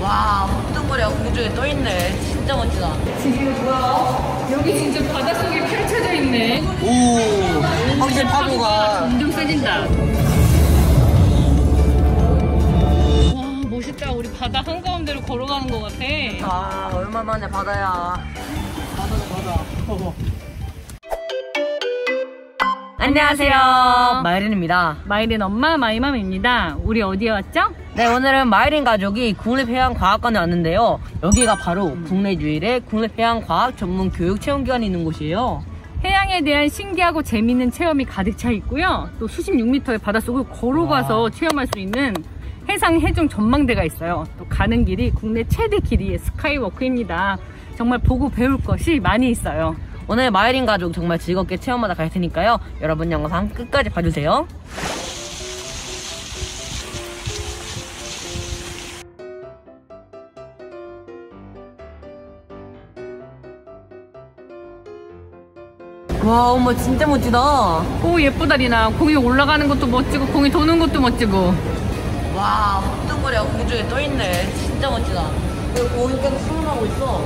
와, 호뚜머리가 공중에 떠있네. 진짜 멋지다. 지금 뭐야? 여기 진짜 바닷속에 펼쳐져 있네. 오, 확실히 파도가 점점 세진다. 와, 멋있다. 우리 바다 한가운데로 걸어가는 것 같아. 아, 얼마만에 바다야. 바다다, 바다. 안녕하세요, 마이린입니다. 마이린 엄마 마이맘입니다. 우리 어디에 왔죠? 네, 오늘은 마이린 가족이 국립해양과학관에 왔는데요. 여기가 바로 국내 유일의 국립해양과학 전문 교육 체험기관이 있는 곳이에요. 해양에 대한 신기하고 재미있는 체험이 가득 차 있고요. 또 수십 6m의 바닷속을 걸어가서 체험할 수 있는 해상 해중 전망대가 있어요. 또 가는 길이 국내 최대 길이의 스카이워크입니다. 정말 보고 배울 것이 많이 있어요. 오늘 마이린 가족 정말 즐겁게 체험하다 갈 테니까요. 여러분 영상 끝까지 봐주세요. 와, 엄마 진짜 멋지다. 오, 예쁘다, 리나. 공이 올라가는 것도 멋지고 공이 도는 것도 멋지고. 와, 호뚜머리가 공중에 떠있네. 진짜 멋지다. 공이 계속 수문하고 있어.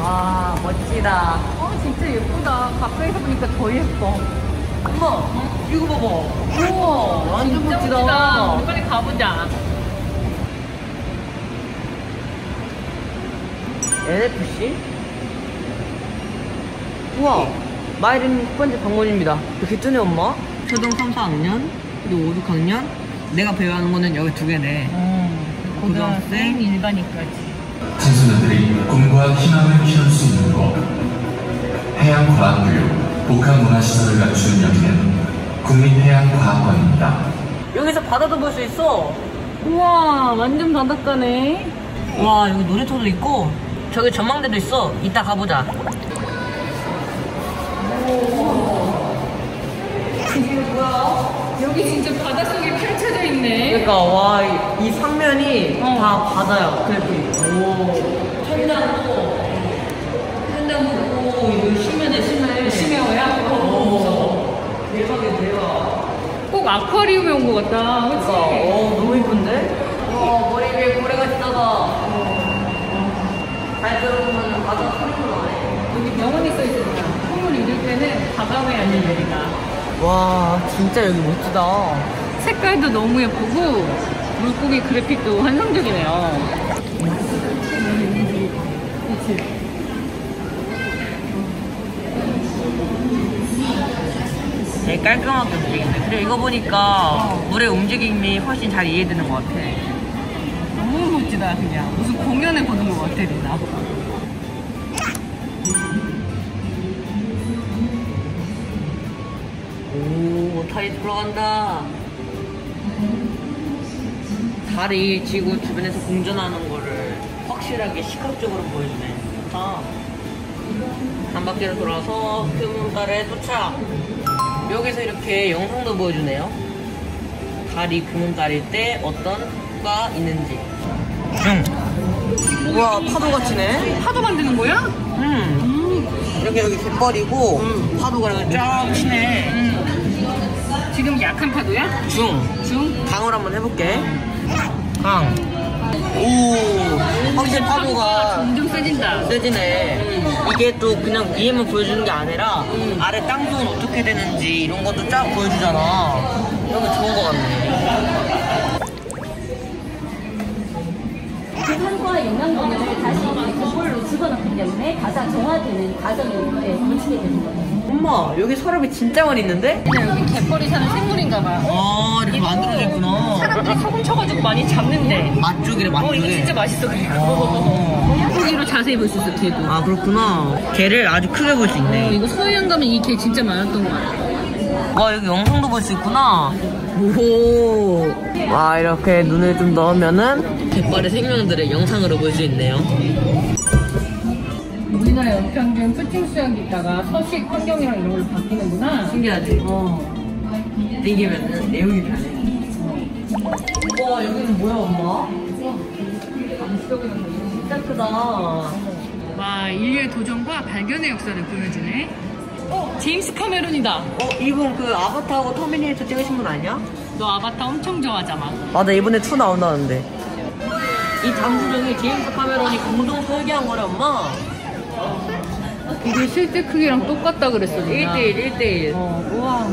와, 멋지다. 진짜 예쁘다. 가까이서 보니까 더 예뻐. 엄마, 이거 봐봐. 우와, 완전 멋지다. 우리 빨리 가보자. LFC? 우와, 마이린 첫 번째 방문입니다. 이렇게 뜨네, 엄마. 초등 3, 4학년, 그리고 5, 6학년. 내가 배워하는 거는 여기 두 개네. 고등학생, 일반인까지. 청소년들이 꿈과 희망을 키울 수 있는 곳, 해양과학교육, 복합문화시설을 갖춘 여기는 국립해양과학관입니다. 여기서 바다도 볼 수 있어. 우와, 완전 바닷가네. 우와, 여기 놀이터도 있고 저기 전망대도 있어. 이따 가보자. 이게 뭐야? 여기 진짜 바닷속에 펼쳐져 있네. 그러니까 와, 이 상면이 다 바다야. 그래픽. 오, 천장도 이거 심해야? 대박이야, 대박. 꼭 아쿠아리움에 온 것 같다. 그치? 그러니까, 너무 예쁜데? 와, 머리 위에 고래가 있다가 잘 들어보면 바다 소리도 나네. 여기 영원히 써있어. 꿈을 이룰 때는 바다에 앉는 내리다. 와, 진짜 여기 멋지다. 색깔도 너무 예쁘고 물고기 그래픽도 환상적이네요. 되게 깔끔하게 움직이네. 그리고 이거 보니까 물의 움직임이 훨씬 잘 이해되는 것 같아. 너무 멋지다. 그냥 무슨 공연을 보는 것 같아, 리나. 오, 다리 돌아간다. 다리 지구 주변에서 공전하는 거를 확실하게 시각적으로 보여주네. 좋다. 한 바퀴를 돌아서 금달에 도착. 여기서 이렇게 영상도 보여주네요. 달이 금달일 때 어떤 효과가 있는지. 우와, 파도가 치네. 파도 만드는 거야? 이렇게 여기 갯벌이고 파도가 이렇게 쫙 치네. 지금 약한 파도야? 중? 강으로 한번 해볼게. 강. 오, 확실히 파도가 점점 세진다. 세지네. 이게 또 그냥 위에만 보여주는 게 아니라 아래 땅속은 어떻게 되는지 이런 것도 쫙 보여주잖아. 이런 게 좋은 것 같네. 산과 영양분을 다시 거울로 집어넣기 때문에 가장 정화되는 과정에 거치게 되는 거예요. 엄마, 여기 서랍이 진짜 많이 있는데? 여기 갯벌이 사는 생물인가 봐. 아, 이렇게 만들어져 있구나. 사람들이 소금 쳐가지고 많이 잡는데. 맛조개래, 맛조개. 이거 진짜 맛있어. 그리고 물고기로 자세히 볼 수 있어, 개도. 아, 그렇구나. 개를 아주 크게 볼 수 있네. 이거 소해양 가면 이 개 진짜 많았던 거 같아. 와, 여기 영상도 볼 수 있구나. 오, 와, 이렇게 눈을 좀 넣으면은 갯벌의 생명들의 영상으로 볼 수 있네요. 우리나라 연평균 수중 수역이 있다가 서식 환경이랑 이런 걸로 바뀌는구나. 신기하지? 땡기면은 내용이 변해. 와, 여기는 뭐야, 엄마? 진짜 크다. 와, 인류의 도전과 발견의 역사를 보여주네. 제임스 카메론이다. 이분 그 아바타하고 터미네이터 찍으신 분 아니야? 너 아바타 엄청 좋아하잖아. 맞아, 이번에 2 나온다는데. 이 잠수정이 제임스 카메론이 공동 설계한 거란마. 이게 실제 크기랑 똑같다 그랬어. 1:1, 1:1. 우와.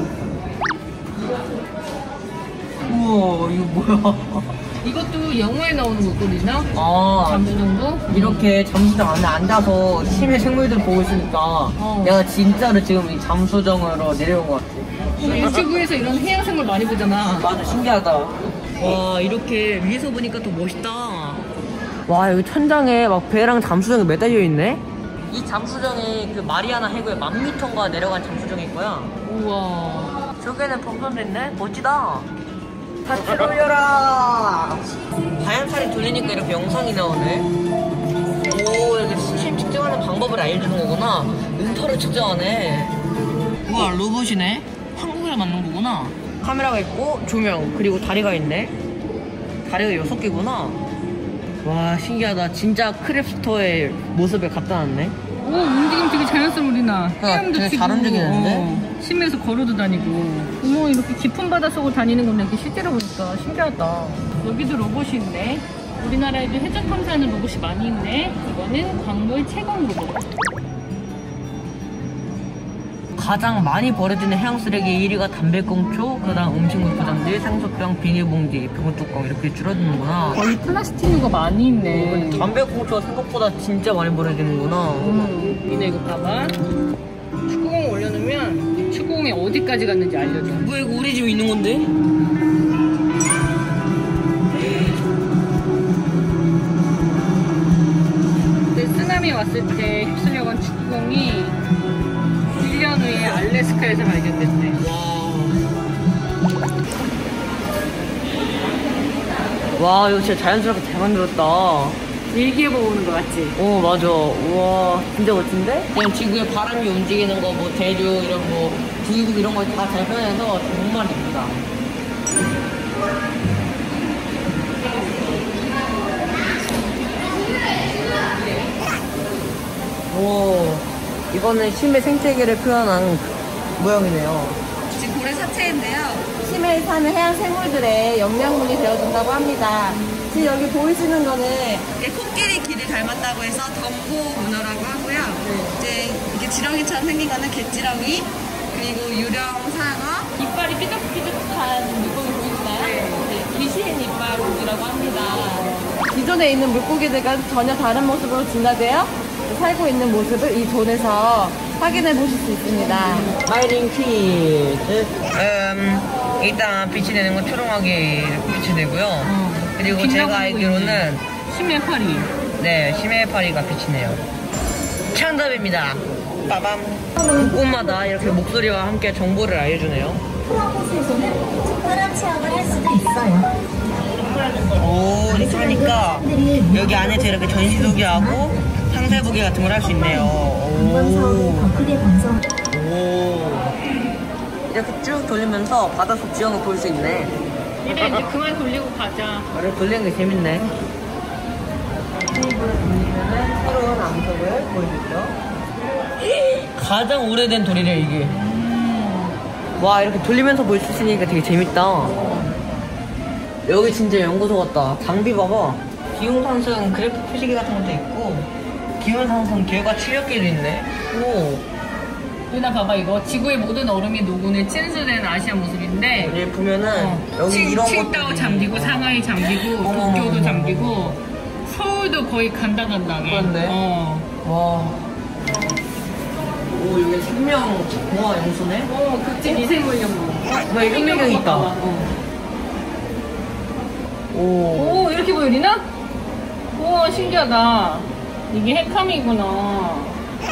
우와, 이거 뭐야? 이것도 영화에 나오는 것들이나? 아, 잠수정도? 이렇게 잠수정 안에 앉아서 심해 생물들 보고 있으니까 내가 진짜로 지금 이 잠수정으로 내려온 것 같아. 유튜브에서 이런 해양생물 많이 보잖아. 맞아, 신기하다. 와, 이렇게 위에서 보니까 또 멋있다. 와, 여기 천장에 막 배랑 잠수정이 매달려 있네? 이 잠수정이 그 마리아나 해구의 10,000m가 내려간 잠수정일 거야. 우와. 저기는 범선됐네? 멋지다. 같이 돌려라. 바람살이 돌리니까 이렇게 영상이 나오네. 오, 이렇게 수심 측정하는 방법을 알려주는 거구나. 은타로 측정하네. 우와, 로봇이네. 한국이랑 맞는 거구나. 카메라가 있고 조명, 그리고 다리가 있네. 다리가 6개구나. 와, 신기하다. 진짜 크랩스토어의 모습에 갖다 놨네. 오, 움직임 되게 자연스러우리나. 태양도 되게 잘 움직이는데? 심해에서 걸어도 다니고. 어머, 이렇게 깊은 바다 속을 다니는 건데 이렇게 실제로 보니까 신기하다. 여기도 로봇이 있네. 우리나라에도 해적 탐사하는 로봇이 많이 있네. 이거는 광물 채광 로봇. 가장 많이 버려지는 해양 쓰레기 1위가 담배꽁초, 그다음 음식물 포장지, 생수병, 비닐봉지, 병뚜껑 이렇게 줄어드는구나. 거의 플라스틱류가 많이 있네. 담배꽁초가 생각보다 진짜 많이 버려지는구나. 니네 이거 봐봐. 축구공 올려놓으면 축구공이 어디까지 갔는지 알려줘. 왜 이거 우리 집에 있는 건데? 그때 쓰나미 왔을 때 휩쓸려간 축구공이 1년 후에 알래스카에서 발견됐대. 와, 이거 진짜 자연스럽게 잘 만들었다. 일기예보 오는 거 맞지? 어, 맞아. 우와, 진짜 멋진데? 그냥 지구의 바람이 움직이는 거, 뭐 대류 이런 거, 구유국 이런 거 다 잘 표현해서 정말 예쁘다. 오. 이거는 심해 생태계를 표현한 모형이네요. 지금 고래 사체인데요. 심해에 사는 해양 생물들의 영양분이 되어준다고 합니다. 지금 여기 보이시는 거는 이게 코끼리 길을 닮았다고 해서 덤보 문어라고 하고요. 네. 이제 이게 지렁이처럼 생긴 거는 갯지렁이, 그리고 유령 상어. 이빨이 삐죽삐죽한 물고기 보이시나요? 네. 네. 귀신 이빨 고기라고 합니다. 기존에 있는 물고기들과 전혀 다른 모습으로 진화돼요. 살고 있는 모습을 이 존에서 확인해 보실 수 있습니다. 마이린 퀴즈. 일단 빛이 내는 건 초롱하게 빛이 내고요. 그리고 제가 알기로는 심해파리. 네, 심해파리가 빛이 내요. 창답입니다. 빠밤. 곳곳마다 이렇게 목소리와 함께 정보를 알려주네요. 프로포스에서는 특별한 체험을 할 수도 있어요. 오, 그러니까 여기 안에서 이렇게 전시소개하고 상세 보기 같은 걸 할 수 있네요. 오. 이렇게 쭉 돌리면서 바닷속 지형을 볼 수 있네. 이래, 이제 그만 돌리고 가자. 그래, 돌리는 게 재밌네. 테이블 돌리면은 새로운 암석을 보여주죠. 가장 오래된 돌이래, 이게. 와, 이렇게 돌리면서 볼 수 있으니까 되게 재밌다. 여기 진짜 연구소 같다. 장비 봐봐. 기온상승 그래프 표시기 같은 것도 있고. 기온상승 계획과 출력기도 있네. 오. 누나 봐봐, 이거 지구의 모든 얼음이 녹은에 침수된 아시아 모습인데. 여기 보면은 여기 이런 거. 칭다오 잠기고 상하이 잠기고 도쿄도 잠기고 서울도 거의 간당간당해. 그런데. 와. 오, 여기 생명 공화 연구소네. 어, 극지 미생물 연구. 와, 이런 매경이 있다. 오, 이렇게 보여, 리나? 우와, 신기하다. 이게 해캄이구나.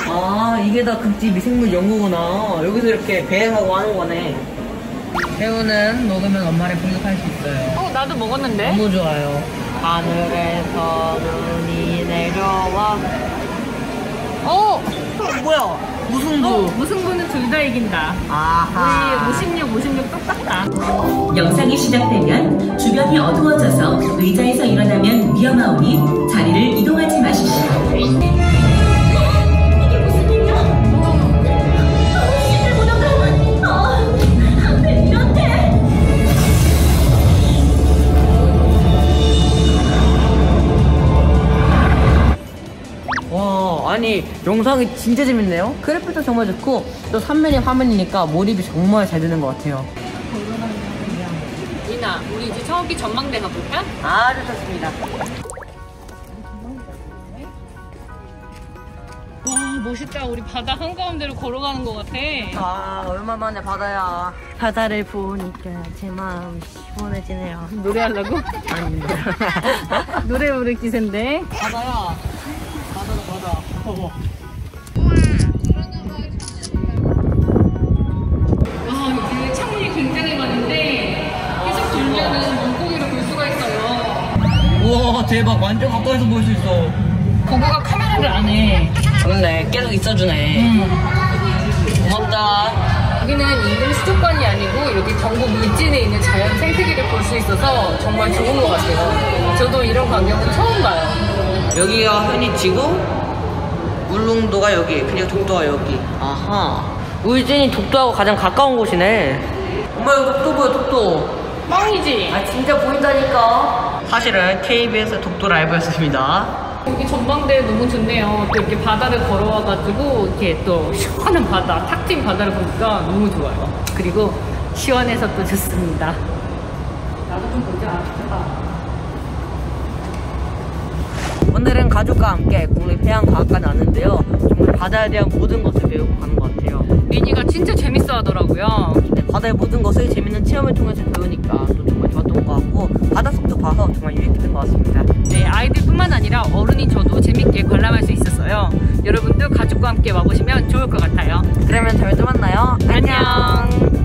아, 이게 다 극지 미생물 연구구나. 여기서 이렇게 배행하고 하는 거네. 새우는 먹으면 엄마를 공격할 수 있어요. 어, 나도 먹었는데? 너무 좋아요. 하늘에서 눈이 내려와. 어! 뭐야? 무승부. 무승부는 둘 다 이긴다. 아하. 우리 56 똑같다. 영상이 시작되면 주변이 어두워져서 의자에서 일어나면 위험하오니 자리를 이동하지 마십시오. 이게 무슨 일이야? 신을 보다가 하필 이런 데. 아니 영상이 진짜 재밌네요. 그래픽도 정말 좋고 또 3mm 화면이니까 몰입이 정말 잘 되는 것 같아요. 이나 우리 이제 저기 전망대 가볼까? 아주 좋습니다. 와 멋있다. 우리 바다 한가운데로 걸어가는 것 같아. 아 얼마만에 바다야. 바다를 보니까 제 마음이 시원해지네요. 노래하려고? 아닙니다. 노래 부를 기세인데. 바다야. 바다다 바다. 와 여기 창문이 굉장히 많은데 계속 돌면은 물고기를 볼 수가 있어요. 우와 대박. 완전 가까이서 볼 수 있어. 고구가 카메라를 안 해. 그렇네. 계속 있어주네. 고맙다. 여기는 인근 수족관이 아니고 여기 경북 울진에 있는 자연 생태계를 볼 수 있어서 정말 좋은 것 같아요. 저도 이런 광경은 처음 봐요. 여기가 흔히지고 울릉도가 여기, 그리고 독도가 여기. 아하. 울진이 독도하고 가장 가까운 곳이네. 엄마 여기 독도 보여. 독도 뻥이지? 아 진짜 보인다니까. 사실은 KBS 독도 라이브였습니다. 여기 전망대 너무 좋네요. 또 이렇게 바다를 걸어와가지고 이렇게 또 시원한 바다, 탁 트인 바다를 보니까 너무 좋아요. 그리고 시원해서 또 좋습니다. 나도 좀 보자. 오늘은 가족과 함께 국립해양과학관에 왔는데요. 정말 바다에 대한 모든 것을 배우고 가는 것 같아요. 민이가 진짜 재밌어 하더라고요. 네, 바다의 모든 것을 재밌는 체험을 통해서 배우니까 또 정말 좋았던 것 같고 바닷속도 봐서 정말 유익했던 것 같습니다. 네, 아이들뿐만 아니라 어른이 저도 재밌게 관람할 수 있었어요. 여러분도 가족과 함께 와보시면 좋을 것 같아요. 그러면 저희 또 만나요. 안녕.